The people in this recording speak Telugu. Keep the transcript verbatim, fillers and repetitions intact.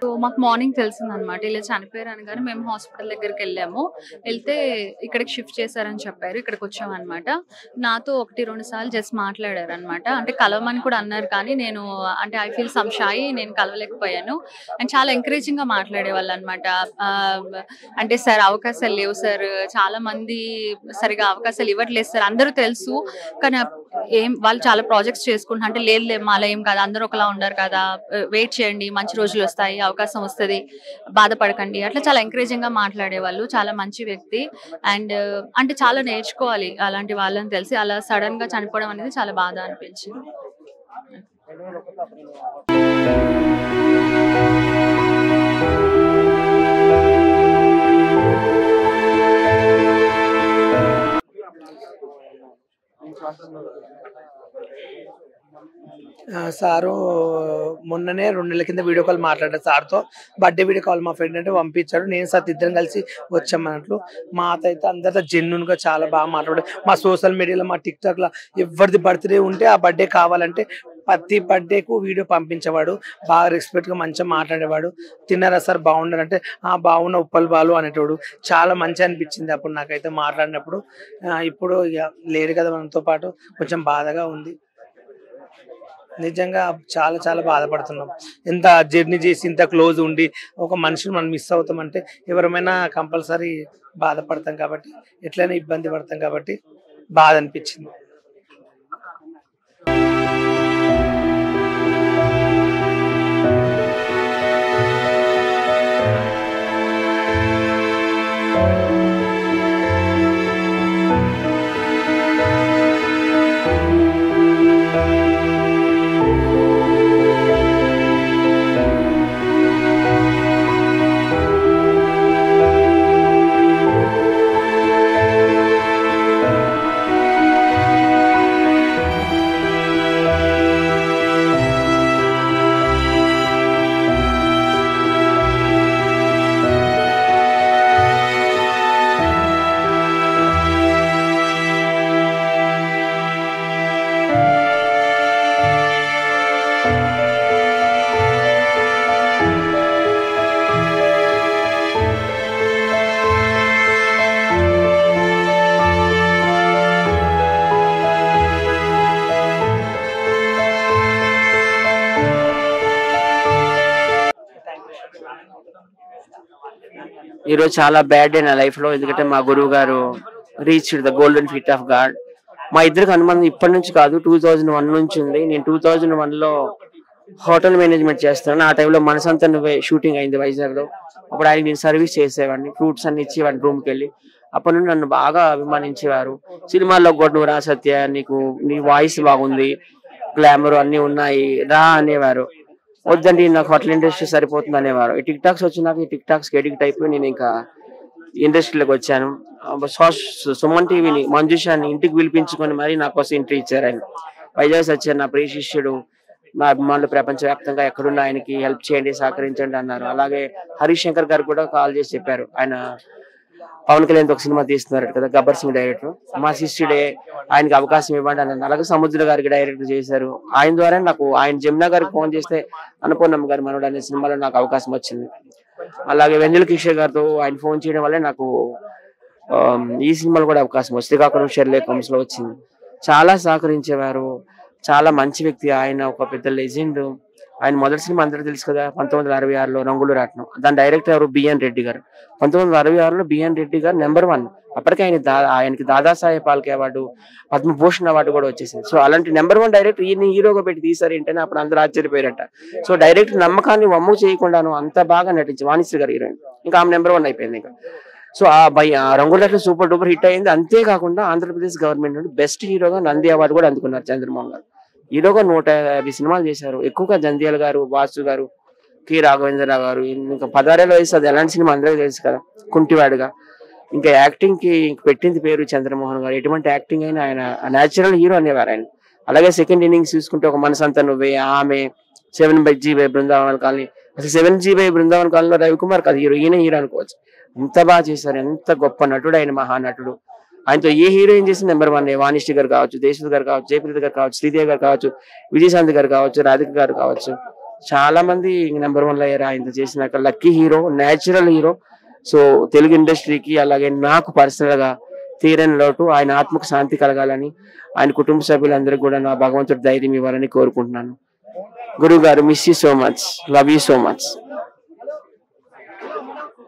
So, maak morning telsun anamata ila chanipoyaru anagane mem hospital దగ్గరికి వెళ్ళాము. వెళ్తే ఇక్కడికి షిఫ్ట్ చేశారని చెప్పారు. ఇక్కడికి వచ్చాం అన్నమాట. నాతో ఒకటి రెండు సార్లు జస్ట్ మాట్లాడారు అన్నమాట. అంటే కలవమని కూడా అన్నారు కానీ నేను అంటే ఐ ఫీల్ సమ్ షై, నేను కలవలేకపోయాను. అండ్ చాలా ఎంకరేజింగ్ గా మాట్లాడేవాళ్ళు అన్నమాట. అంటే సార్ అవకాశాలు లేవు సార్, చాలా మంది సరిగా అవకాశాలు ఇవ్వట్లేదు సార్, అందరూ తెలుసు కానీ ఏం వాళ్ళు చాలా ప్రాజెక్ట్స్ చేసుకుంటున్నారు అంటే లేదు లేదు మాలా ఏం కాదు, అందరూ ఒకలా ఉన్నారు కదా, వెయిట్ చేయండి, మంచి రోజులు వస్తాయి, అవకాశం వస్తుంది, బాధపడకండి అట్లా చాలా ఎంకరేజింగ్ గా మాట్లాడేవాళ్ళు. చాలా మంచి వ్యక్తి అండ్ అంటే చాలా నేర్చుకోవాలి అలాంటి వాళ్ళని తెలిసి. అలా సడన్ గా చనిపోవడం అనేది చాలా బాధ అనిపించింది. సారు మొన్ననే రెండు నెలల కింద వీడియో కాల్ మాట్లాడారు సార్తో, బర్త్డే వీడియో కాల్ మా ఫ్రెండ్ అంటే పంపించాడు. నేను సార్ ఇద్దరం కలిసి వచ్చామన్నట్లు. మా అయితే అందరితో జెన్యున్గా చాలా బాగా మాట్లాడారు. మా సోషల్ మీడియాలో మా టిక్టాక్లో ఎవరిది బర్త్డే ఉంటే ఆ బర్త్డే కావాలంటే ప్రతి బర్త్డేకు వీడియో పంపించేవాడు. బాగా రెస్పెక్ట్గా మంచిగా మాట్లాడేవాడు. తిన్నారా సార్ బాగున్నారంటే ఆ బాగున్న ఉప్పలు బాలు అనేటోడు. చాలా మంచి అనిపించింది అప్పుడు నాకైతే మాట్లాడినప్పుడు. ఇప్పుడు ఇక లేడు కదా మనతో పాటు, కొంచెం బాధగా ఉంది నిజంగా. చాలా చాలా బాధపడుతున్నాం. ఎంత జర్నీ చేసి ఇంత క్లోజ్ ఉండి ఒక మనిషిని మనం మిస్ అవుతామంటే ఎవరమైనా కంపల్సరీ బాధపడతాం కాబట్టి, ఎట్లయినా ఇబ్బంది పడతాం కాబట్టి బాధ అనిపించింది. ఈరోజు చాలా బ్యాడ్ డే నా లైఫ్లో, ఎందుకంటే మా గురువు గారు reached the golden feet of God. మా ఇద్దరికి అనుబంధం ఇప్పటి నుంచి కాదు, టూ థౌజండ్ వన్ నుంచి ఉంది. నేను టూ థౌజండ్ వన్లో హోటల్ మేనేజ్మెంట్ చేస్తున్నాను. ఆ టైంలో మనసంతా నువ్వే షూటింగ్ అయింది వైజాగ్లో. అప్పుడు ఆయన నేను సర్వీస్ చేసేవాడిని, ఫ్రూట్స్ అన్ని ఇచ్చేవాడిని రూమ్కి వెళ్ళి. అప్పటి నుండి నన్ను బాగా అభిమానించేవారు. సినిమాల్లో కూడా నువ్వు రా సత్య, నీకు నీ వాయిస్ బాగుంది, గ్లామర్ అన్నీ ఉన్నాయి రా అనేవారు. వద్దండి నాకు హోటల్ ఇండస్ట్రీ సరిపోతుంది అనేవారు. ఈ టిక్ టాక్స్ వచ్చినాక ఈ టిక్ టాక్స్కి ఎడిక్ట్ అయిపోయి నేను ఇంకా ఇండస్ట్రీలోకి వచ్చాను. సుమన్ టీవీని మంజుషాన్ని ఇంటికి పిలిపించుకొని మరి నా కోసం ఇంట్రీ ఇచ్చారు. ఆయన వైజాగ్స్ వచ్చారు. నా ప్రియ శిష్యుడు, నా అభిమానులు ప్రపంచవ్యాప్తంగా ఎక్కడున్న ఆయనకి హెల్ప్ చేయండి, సహకరించండి అన్నారు. అలాగే హరీష్ శంకర్ గారు కూడా కాల్ చేసి చెప్పారు. ఆయన పవన్ కళ్యాణ్తో ఒక సినిమా తీస్తున్నారు కదా, గబ్బర్ సింగ్ డైరెక్టర్, మా శిష్యుడే, ఆయనకి అవకాశం ఇవ్వండి అన్నారు. అలాగే సముద్ర గారికి డైరెక్టర్ చేశారు. ఆయన ద్వారా నాకు ఆయన జమునా గారికి ఫోన్ చేస్తే అనుపూర్ణమ్మ గారి మనోడు అనే సినిమాలో నాకు అవకాశం వచ్చింది. అలాగే వెన్నెల కిషోర్ గారితో ఆయన ఫోన్ చేయడం వల్లే నాకు ఈ సినిమాలో కూడా అవకాశం వచ్చింది. కాకుండా షెర్లే కంస్లో వచ్చింది. చాలా సహకరించేవారు. చాలా మంచి వ్యక్తి ఆయన, ఒక పెద్ద లెజెండ్. ఆయన మొదటి సినిమా అందరూ తెలుసు కదా, పంతొమ్మిది వందల అరవై ఆరులో రంగులు రాట్నం. దాని డైరెక్టర్ ఎవరు? బిఎన్ రెడ్డి గారు. పంతొమ్మిది వందల అరవై ఆరులో బిఎన్ రెడ్డి గారు నెంబర్ వన్. అప్పటికే ఆయన దా ఆయనకి దాదాసాహెబ్ ఫాల్కే అవార్డు, పద్మభూషణ్ అవార్డు కూడా వచ్చేసింది. సో అలాంటి నెంబర్ వన్ డైరెక్టర్ ఈయన హీరోగా పెట్టి తీశారు ఏంటని అప్పుడు అందరూ ఆశ్చర్యపోయారట. సో డైరెక్టర్ నమ్మకాన్ని వమ్ము చేయకుండాను అంత బాగా నటించి వాణిశ్రీ గారు హీరోయిన్, ఇంకా ఆమె నెంబర్ వన్ అయిపోయింది. ఇంకా సో ఆ బై రంగుల రాట్నం సూపర్ డూపర్ హిట్ అయింది. అంతేకాకుండా ఆంధ్రప్రదేశ్ గవర్నమెంట్ నుండి బెస్ట్ హీరోగా నంది అవార్డు కూడా అందుకున్నారు చంద్రమోహన్ గారు. ఈరోగా నూట యాభై సినిమాలు చేశారు. ఎక్కువగా జంధ్యాల గారు, వాసు గారు, కె రాఘవేంద్రరావు గారు. ఇంకా పదహారేళ్ళ వయసు, అది ఎలాంటి సినిమా అందరికీ తెలుసు కదా, కుంటివాడుగా. ఇంకా యాక్టింగ్కి ఇంక పెట్టింది పేరు చంద్రమోహన్ గారు. ఎటువంటి యాక్టింగ్ అయినా ఆయన న్యాచురల్ హీరో అనేవారు ఆయన. అలాగే సెకండ్ ఇన్నింగ్స్ చూసుకుంటే ఒక మనసంతా నువ్వే, ఆమె, seven by G by Brindavan colony. అసలు సెవెన్ జీ బై బృందావన్ కాలనీలో రవికుమార్ కాదు హీరో, ఈయన హీరో అనుకోవచ్చు. ఎంత బాగా చేశారు, ఎంత గొప్ప నటుడు ఆయన, మహానటుడు. ఆయనతో ఏ హీరోయిన్ చేసిన నెంబర్ వన్. వాణిష్ఠి గారు కావచ్చు, దేశ్ గారు కావచ్చు, జయప్రీత గారు కావచ్చు, శ్రీదేవి గారు కావచ్చు, విజయశాంతి గారు కావచ్చు, రాధిక గారు కావచ్చు, చాలా మంది నెంబర్ వన్ అయ్యారు ఆయన చేసినాక. Lucky hero, natural hero. So Telugu ఇండస్ట్రీకి అలాగే నాకు పర్సనల్ గా తీరని లోటు. ఆయన ఆత్మకు శాంతి కలగాలని, ఆయన కుటుంబ సభ్యులందరికీ కూడా నా భగవంతుడు ధైర్యం ఇవ్వాలని కోరుకుంటున్నాను. గురువు గారు, miss you so much, love you so much.